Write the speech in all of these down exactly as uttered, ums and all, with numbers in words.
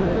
Hello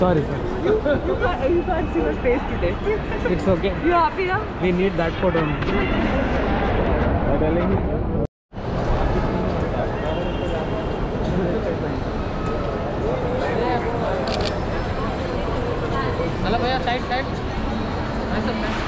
Sorry, sorry. You, you, can't, you can't see my face today. It's okay. You happy now? We need that photo. Hello, bhaiya, side, side. Nice up, man.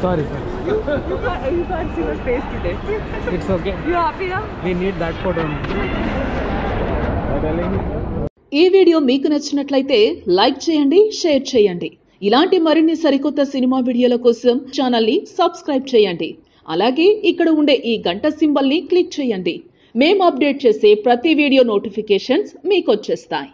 Sorry, sorry. You, you, can't, you can't see my face today. It's okay. You happy now? We need that photo. Ee video meeku nachinatlayite like cheyandi, share cheyandi. Ilanti marinni sarikotta cinema videola kosam channel ni subscribe cheyandi. Alage ikkada unde ee ganta symbol ni click cheyandi. Mem update chese prati video notifications meeku vachestayi.